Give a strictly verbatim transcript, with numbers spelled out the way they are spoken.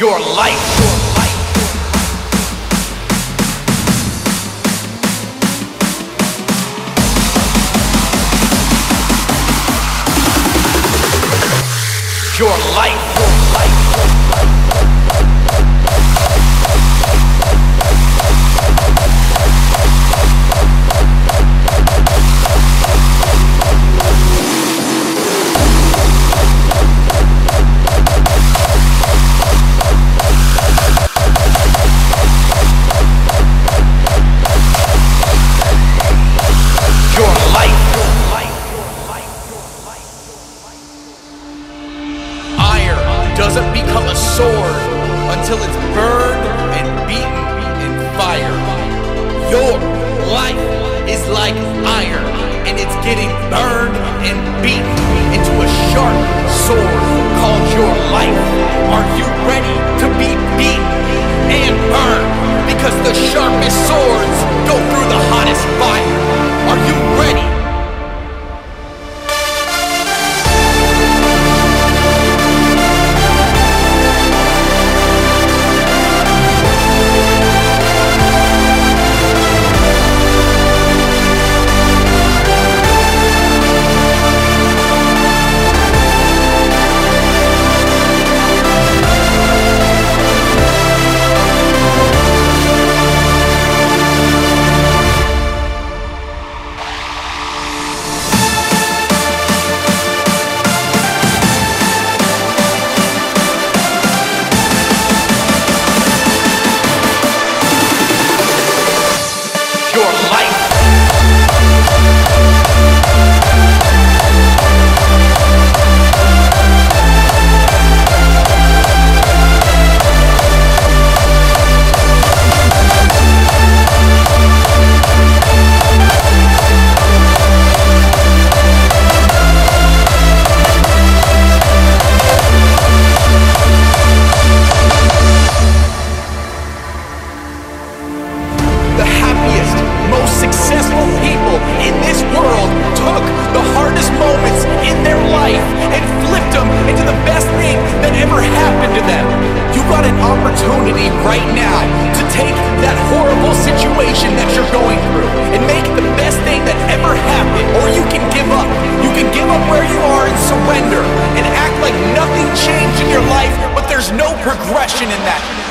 your life. Your life. Doesn't become a sword until it's burned and beaten in fire. Your life is like iron, and it's getting burned and beaten into a sharp sword called your life. Are you ready to be beaten and burned? Because the sharpest swords go through the hottest fire. Are you ready? Successful people in this world took the hardest moments in their life and flipped them into the best thing that ever happened to them. You've got an opportunity right now to take that horrible situation that you're going through and make the best thing that ever happened, or you can give up. You can give up where you are and surrender and act like nothing changed in your life, but there's no progression in that.